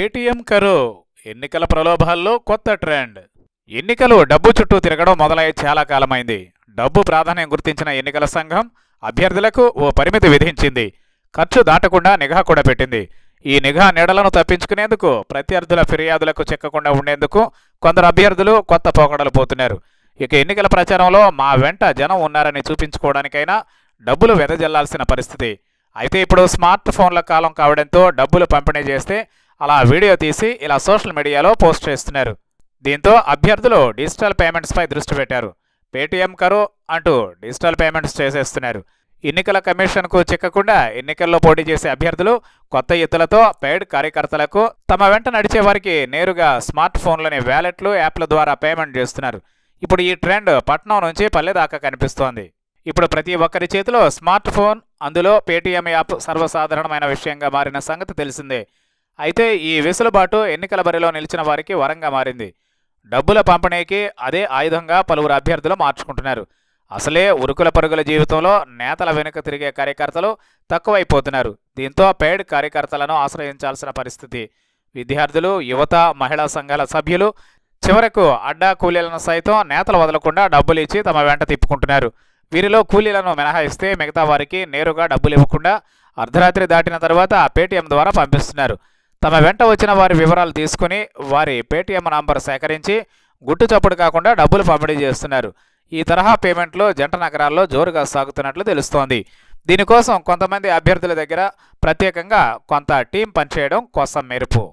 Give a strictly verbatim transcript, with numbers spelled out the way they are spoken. Paytm కరో ఎన్నికల ప్రలోభాల్లో కొత్త ట్రెండ్. ఎన్నికలు డబ్బు చుట్టూ తిరగడం మొదలయ్యే చాలా కాలమైంది. డబ్బు ప్రాధాన్యం గుర్తించిన ఎన్నికల సంఘం అభ్యర్థులకు ఓ పరిమితి విధించింది. ఖర్చు దాటకుండా నిఘా కూడా పెట్టింది. ఈ నిఘా నీడలను తప్పించుకునేందుకు, ప్రత్యర్థుల ఫిర్యాదులకు చిక్కకుండా ఉండేందుకు కొందరు అభ్యర్థులు కొత్త పోకడలు పోతున్నారు. ఇక ఎన్నికల ప్రచారంలో మా వెంట జనం ఉన్నారని చూపించుకోవడానికైనా డబ్బులు వెదజల్లాల్సిన పరిస్థితి. అయితే ఇప్పుడు స్మార్ట్ ఫోన్ల కాలం కావడంతో డబ్బులు పంపిణీ చేస్తే అలా వీడియో తీసి ఇలా సోషల్ మీడియాలో పోస్ట్ చేస్తున్నారు. దీంతో అభ్యర్థులు డిజిటల్ పేమెంట్స్పై దృష్టి పెట్టారు. పేటిఎం కరో అంటూ డిజిటల్ పేమెంట్స్ చేసేస్తున్నారు. ఎన్నికల కమిషన్కు చిక్కకుండా ఎన్నికల్లో పోటీ చేసే అభ్యర్థులు కొత్త ఎత్తులతో పెయిడ్ కార్యకర్తలకు, తమ వెంట నడిచే వారికి నేరుగా స్మార్ట్ ఫోన్లోని వ్యాలెట్లు, యాప్ల ద్వారా పేమెంట్ చేస్తున్నారు. ఇప్పుడు ఈ ట్రెండ్ పట్నం నుంచి పల్లె దాకా కనిపిస్తోంది. ఇప్పుడు ప్రతి ఒక్కరి చేతిలో స్మార్ట్ ఫోన్, అందులో పేటిఎం యాప్ సర్వసాధారణమైన విషయంగా మారిన సంగతి తెలిసిందే. అయితే ఈ వెసులుబాటు ఎన్నికల బరిలో నిలిచిన వారికి వరంగా మారింది. డబ్బుల పంపిణీకి అదే ఆయుధంగా పలువురు అభ్యర్థులు మార్చుకుంటున్నారు. అసలే ఉరుకుల పరుగుల జీవితంలో నేతల వెనుక తిరిగే కార్యకర్తలు తక్కువైపోతున్నారు. దీంతో పెయిడ్ కార్యకర్తలను ఆశ్రయించాల్సిన పరిస్థితి. విద్యార్థులు, యువత, మహిళా సంఘాల సభ్యులు, చివరకు అడ్డా కూలీలను సైతం నేతలు వదలకుండా డబ్బులు ఇచ్చి తమ వెంట తిప్పుకుంటున్నారు. వీరిలో కూలీలను మినహాయిస్తే మిగతా వారికి నేరుగా డబ్బులు ఇవ్వకుండా అర్ధరాత్రి దాటిన తర్వాత పేటిఎం ద్వారా పంపిస్తున్నారు. తమ వెంట వచ్చిన వారి వివరాలు తీసుకుని వారి పేటిఎం నంబర్ సేకరించి గుట్టు చప్పుడు కాకుండా డబ్బులు పంపిణీ చేస్తున్నారు. ఈ తరహా పేమెంట్లు జంట నగరాల్లో జోరుగా సాగుతున్నట్లు తెలుస్తోంది. దీనికోసం కొంతమంది అభ్యర్థుల దగ్గర ప్రత్యేకంగా కొంత టీం పనిచేయడం కోసం మెరుపు.